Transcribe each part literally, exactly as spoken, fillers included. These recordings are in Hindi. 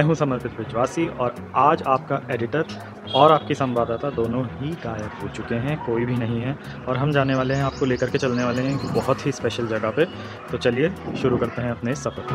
मैं हूं समर्पित विश्वासी और आज आपका एडिटर और आपकी संवाददाता दोनों ही गायब हो चुके हैं, कोई भी नहीं है। और हम जाने वाले हैं, आपको लेकर के चलने वाले हैं बहुत ही स्पेशल जगह पे। तो चलिए शुरू करते हैं अपने सफ़र।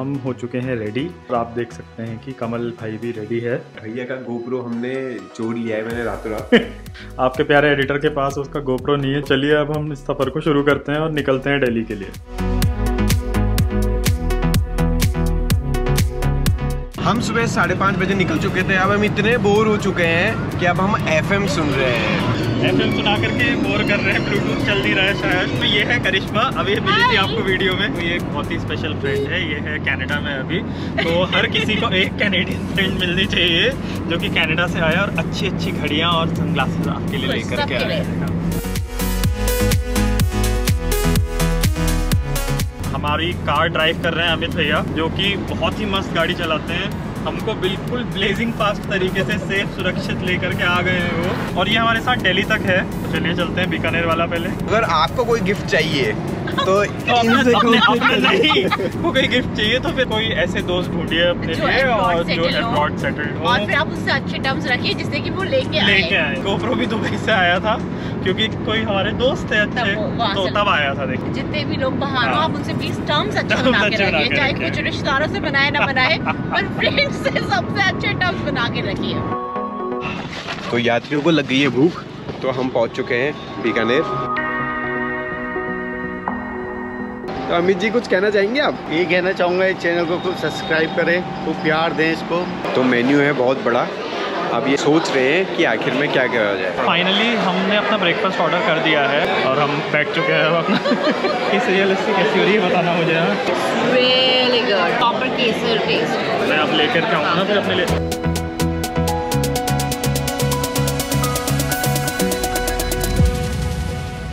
हम हो चुके हैं रेडी और आप देख सकते हैं कि कमल भाई भी रेडी है। भैया का गोप्रो हमने चोर लिया है मैंने रातों रात आपके प्यारे एडिटर के पास उसका गोप्रो नहीं है। चलिए अब हम इस सफ़र को शुरू करते हैं और निकलते हैं दिल्ली के लिए। हम सुबह साढ़े पाँच बजे निकल चुके थे, अब हम इतने बोर हो चुके हैं कि अब हम एफएम सुन रहे हैं। एफएम सुना करके बोर कर रहे हैं, ब्लूटूथ चल नहीं रहा है शायद। तो ये है करिश्मा, अभी मिली थी आपको वीडियो में। ये एक बहुत ही स्पेशल फ्रेंड है, ये है कनाडा में अभी। तो हर किसी को एक कैनेडियन फ्रेंड मिलनी चाहिए जो कि कनाडा से आया और अच्छी अच्छी घड़ियाँ और सनग्लासेस आपके लिए लेकर के आया है। हमारी कार ड्राइव कर रहे हैं अमित भैया, जो कि बहुत ही मस्त गाड़ी चलाते हैं। हमको बिल्कुल ब्लेजिंग फास्ट तरीके से सेफ सुरक्षित लेकर के आ गए हैं वो। और ये हमारे साथ दिल्ली तक है। तो चलिए चलते हैं बीकानेर वाला पहले। अगर आपको कोई गिफ्ट चाहिए तो इनसे नहीं, आपको कोई गिफ्ट चाहिए तो फिर कोई ऐसे दोस्त ढूंढिए अपने लिए और जो अब्रॉड सेटल्ड हो और फिर आप उससे अच्छे टर्म्स रखिए जिससे कि वो लेके आए लेके आए गोप्रो भी दुबई से आया था क्योंकि कोई हमारे दोस्त थे अच्छे, तो तब आया था। देखिए जितने भी लोग बाहर हो आप उनसे बीस टर्म्स अच्छे बना के रखिए, चाहे कुछ रिश्तेदारों से बनाए ना बनाए पर फ्रेंड्स से सबसे अच्छे टर्म्स बना के रखिए। तो यात्रियों को लग गई है भूख, तो हम पहुँच चुके हैं बीकानेर। तो अमित जी कुछ कहना चाहेंगे आप? ये कहना चाहूँगा इस चैनल को खूब सब्सक्राइब करें, खूब प्यार दें इसको। तो मेन्यू है बहुत बड़ा, अब ये सोच रहे हैं कि आखिर में क्या करा जाए। फाइनली हमने अपना ब्रेकफास्ट ऑर्डर कर दिया है और हम बैठ चुके हैं अपना इस रियलिस्टिक कैसी हो रही है बताना मुझे। रियली गुड प्रॉपर केसर टेस्ट मैं अब लेकर के आऊँगा फिर अपने लिए।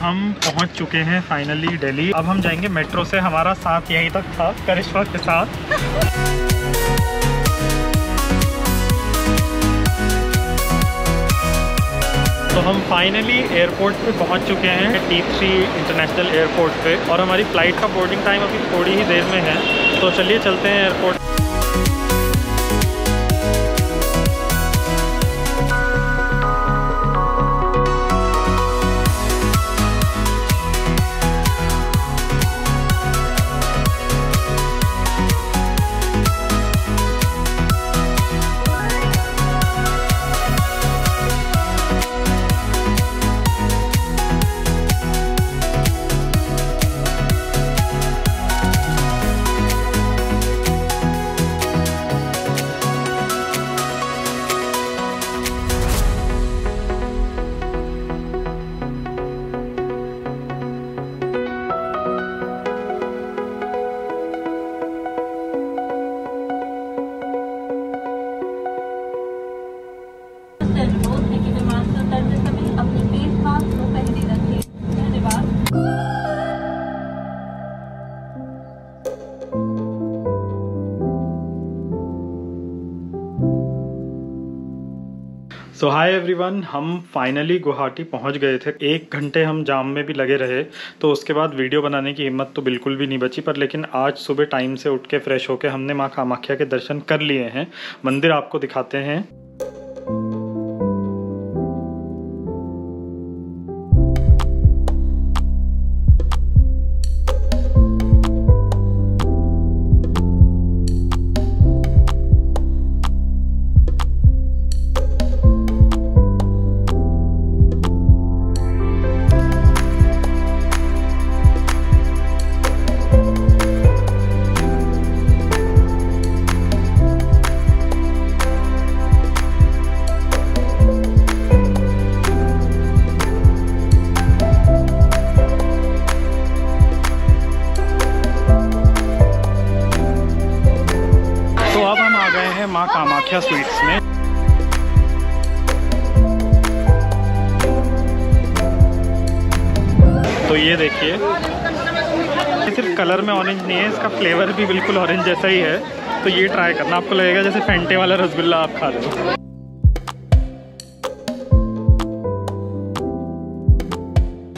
हम पहुंच चुके हैं फाइनली दिल्ली। अब हम जाएंगे मेट्रो से, हमारा साथ यहीं तक था करिश्मा के साथ। तो हम फाइनली एयरपोर्ट पे पहुंच चुके हैं, टी थ्री इंटरनेशनल एयरपोर्ट पे। और हमारी फ्लाइट का बोर्डिंग टाइम अभी थोड़ी ही देर में है। तो चलिए चलते हैं एयरपोर्ट। सो हाय एवरीवन, हम फाइनली गुवाहाटी पहुंच गए थे। एक घंटे हम जाम में भी लगे रहे, तो उसके बाद वीडियो बनाने की हिम्मत तो बिल्कुल भी नहीं बची। पर लेकिन आज सुबह टाइम से उठ के फ्रेश होके हमने माँ कामाख्या के दर्शन कर लिए हैं। मंदिर आपको दिखाते हैं। माँ कामाख्या स्वीट्स में तो ये देखिए, सिर्फ कलर में ऑरेंज नहीं है, इसका फ्लेवर भी बिल्कुल ऑरेंज जैसा ही है। तो ये ट्राई करना, आपको लगेगा जैसे फेंटे वाला रसगुल्ला आप खा रहे हो।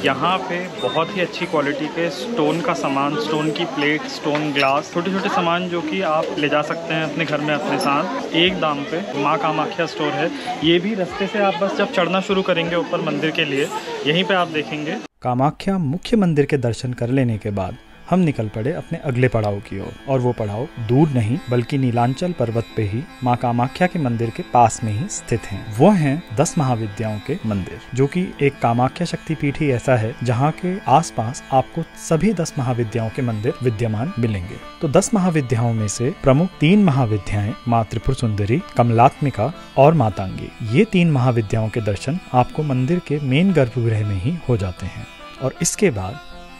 यहाँ पे बहुत ही अच्छी क्वालिटी के स्टोन का सामान, स्टोन की प्लेट, स्टोन ग्लास, छोटे छोटे सामान जो कि आप ले जा सकते हैं अपने घर में अपने साथ, एक दाम पे। माँ कामाख्या स्टोर है ये भी। रास्ते से आप बस जब चढ़ना शुरू करेंगे ऊपर मंदिर के लिए, यहीं पे आप देखेंगे। कामाख्या मुख्य मंदिर के दर्शन कर लेने के बाद हम निकल पड़े अपने अगले पड़ाव की ओर, और, और वो पड़ाव दूर नहीं बल्कि नीलांचल पर्वत पे ही माँ कामाख्या के मंदिर के पास में ही स्थित हैं। वो हैं दस महाविद्याओं के मंदिर, जो कि एक कामाख्या शक्तिपीठ ही ऐसा है जहाँ के आसपास आपको सभी दस महाविद्याओं के मंदिर विद्यमान मिलेंगे। तो दस महाविद्याओं में से प्रमुख तीन महाविद्याएं माँ त्रिपुर सुंदरी, कमलात्मिका और मातांगी, ये तीन महाविद्याओं के दर्शन आपको मंदिर के मेन गर्भगृह में ही हो जाते हैं। और इसके बाद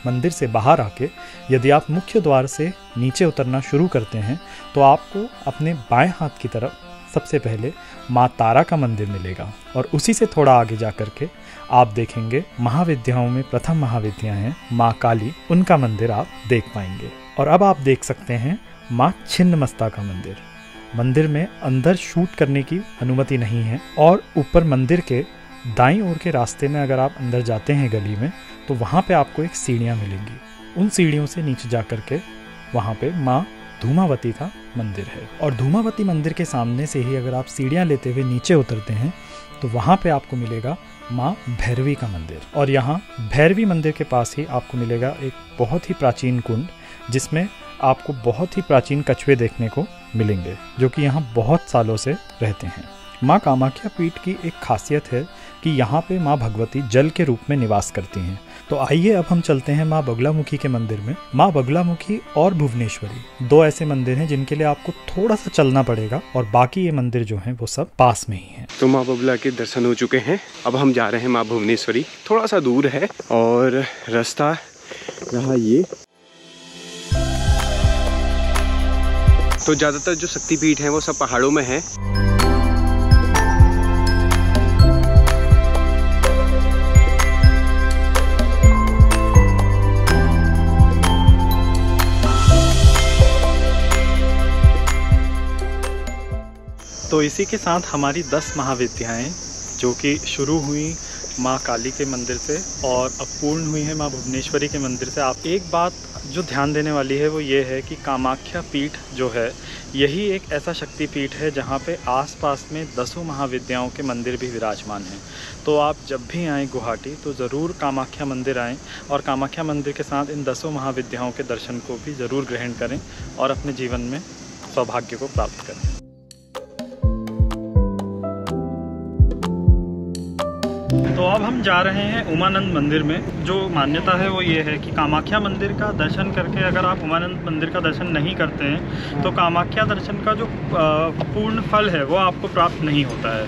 मंदिर से बाहर आके यदि आप मुख्य द्वार से नीचे उतरना शुरू करते हैं तो आपको अपने बाएं हाथ की तरफ सबसे पहले माँ तारा का मंदिर मिलेगा, और उसी से थोड़ा आगे जा करके आप देखेंगे महाविद्याओं में प्रथम महाविद्या हैं माँ काली, उनका मंदिर आप देख पाएंगे। और अब आप देख सकते हैं माँ छिन्नमस्ता का मंदिर। मंदिर में अंदर शूट करने की अनुमति नहीं है, और ऊपर मंदिर के दाईं ओर के रास्ते में अगर आप अंदर जाते हैं गली में तो वहाँ पे आपको एक सीढ़ियाँ मिलेंगी, उन सीढ़ियों से नीचे जा कर के वहाँ पे माँ धूमावती का मंदिर है। और धूमावती मंदिर के सामने से ही अगर आप सीढ़ियाँ लेते हुए नीचे उतरते हैं तो वहाँ पे आपको मिलेगा माँ भैरवी का मंदिर। और यहाँ भैरवी मंदिर के पास ही आपको मिलेगा एक बहुत ही प्राचीन कुंड, जिसमें आपको बहुत ही प्राचीन कछुए देखने को मिलेंगे जो कि यहाँ बहुत सालों से रहते हैं। माँ कामाख्या पीठ की एक खासियत है कि यहाँ पे माँ भगवती जल के रूप में निवास करती हैं। तो आइए अब हम चलते हैं माँ बगलामुखी के मंदिर में। माँ बगलामुखी और भुवनेश्वरी दो ऐसे मंदिर हैं जिनके लिए आपको थोड़ा सा चलना पड़ेगा, और बाकी ये मंदिर जो हैं वो सब पास में ही हैं। तो माँ बगला के दर्शन हो चुके हैं, अब हम जा रहे हैं माँ भुवनेश्वरी। थोड़ा सा दूर है और रास्ता रहा ये। तो ज़्यादातर जो शक्तिपीठ हैं वो सब पहाड़ों में हैं। तो इसी के साथ हमारी दस महाविद्याएं, जो कि शुरू हुई माँ काली के मंदिर से और अब पूर्ण हुई है माँ भुवनेश्वरी के मंदिर से। आप एक बात जो ध्यान देने वाली है वो ये है कि कामाख्या पीठ जो है यही एक ऐसा शक्ति पीठ है जहाँ पे आसपास में दसों महाविद्याओं के मंदिर भी विराजमान हैं। तो आप जब भी आएँ गुवाहाटी तो ज़रूर कामाख्या मंदिर आएँ, और कामाख्या मंदिर के साथ इन दसों महाविद्याओं के दर्शन को भी ज़रूर ग्रहण करें और अपने जीवन में सौभाग्य को प्राप्त करें। तो अब हम जा रहे हैं उमानंद मंदिर में। जो मान्यता है वो ये है कि कामाख्या मंदिर का दर्शन करके अगर आप उमानंद मंदिर का दर्शन नहीं करते हैं तो कामाख्या दर्शन का जो पूर्ण फल है वो आपको प्राप्त नहीं होता है।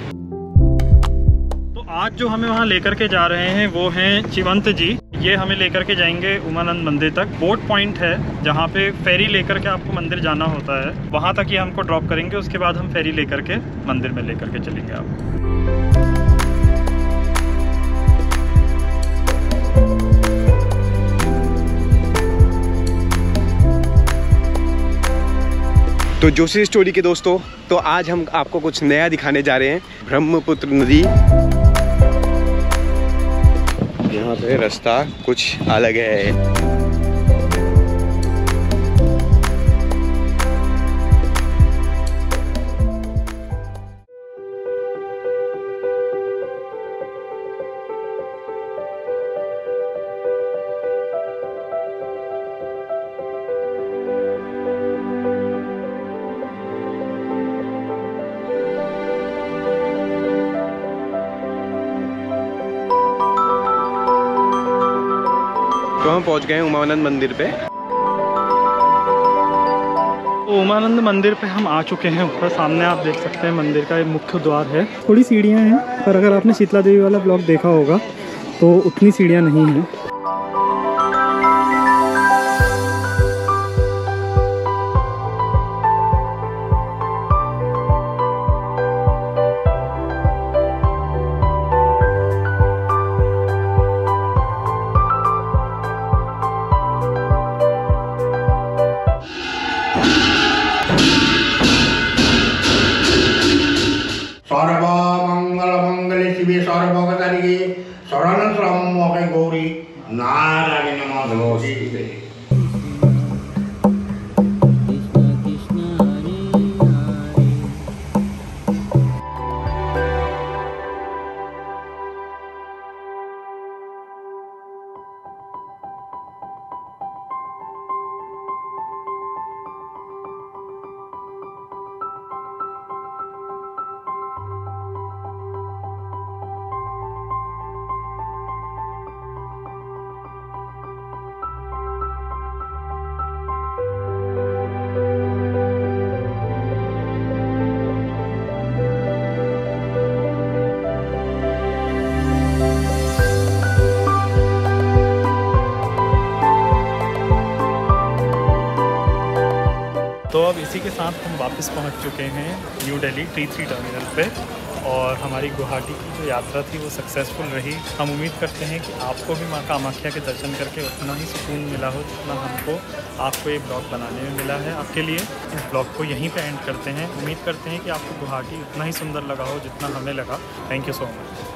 तो आज जो हमें वहाँ लेकर के जा रहे हैं वो हैं चिवंत जी, ये हमें लेकर के जाएंगे उमानंद मंदिर तक। बोट पॉइंट है जहाँ पे फेरी लेकर के आपको मंदिर जाना होता है, वहाँ तक ये हमको ड्रॉप करेंगे, उसके बाद हम फेरी लेकर के मंदिर में लेकर के चलेंगे आपको। तो जोशी स्टोरी के दोस्तों, तो आज हम आपको कुछ नया दिखाने जा रहे हैं। ब्रह्मपुत्र नदी, यहाँ पे रास्ता कुछ अलग है। तो हम पहुंच गए उमानंद मंदिर पे। तो उमानंद मंदिर पे हम आ चुके हैं। ऊपर सामने आप देख सकते हैं मंदिर का ये मुख्य द्वार है। थोड़ी सीढ़ियां हैं, पर अगर आपने शीतला देवी वाला ब्लॉग देखा होगा तो उतनी सीढ़ियां नहीं हैं। सर्व मंगल मंगले शिवे सर्वभवतारिणे शरण अनंत राम गौरी नारायण नमोस्तुते के साथ हम वापस पहुंच चुके हैं new Delhi T three terminal पे और हमारी गुवाहाटी की जो यात्रा थी वो सक्सेसफुल रही। हम उम्मीद करते हैं कि आपको भी माँ कामाख्या के दर्शन करके उतना ही सुकून मिला हो जितना हमको आपको ये ब्लॉग बनाने में मिला है। आपके लिए इस ब्लॉग को यहीं पे एंड करते हैं। उम्मीद करते हैं कि आपको गुवाहाटी उतना ही सुंदर लगा हो जितना हमें लगा। Thank you so much.